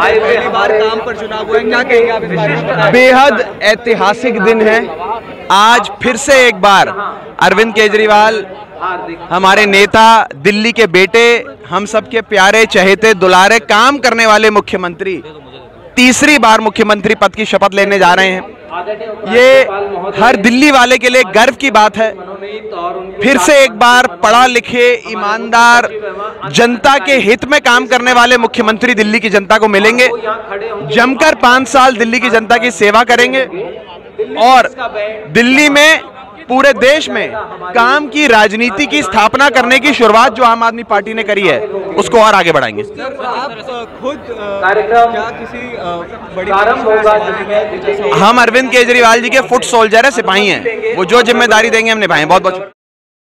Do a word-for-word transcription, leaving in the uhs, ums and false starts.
आए हुए हमारे काम पर चुनाव हुए, क्या कहेंगे आप इस बारे में? बेहद ऐतिहासिक दिन है आज। फिर से एक बार अरविंद केजरीवाल हमारे नेता, दिल्ली के बेटे, हम सबके प्यारे चहेते दुलारे काम करने वाले मुख्यमंत्री तीसरी बार मुख्यमंत्री पद की शपथ लेने जा रहे हैं। ये हर दिल्ली वाले के लिए गर्व की बात है। फिर से एक बार पढ़ा लिखे, ईमानदार, जनता के हित में काम करने वाले मुख्यमंत्री दिल्ली की जनता को मिलेंगे। जमकर पांच साल दिल्ली की जनता की सेवा करेंगे और दिल्ली में, पूरे देश में काम की राजनीति की स्थापना करने की शुरुआत जो आम आदमी पार्टी ने करी है उसको और आगे बढ़ाएंगे। आप खुद क्या किसी बड़ी? हम अरविंद केजरीवाल जी के फुट सोल्जर है, सिपाही हैं। वो जो जिम्मेदारी देंगे हम निभाएं। बहुत बहुत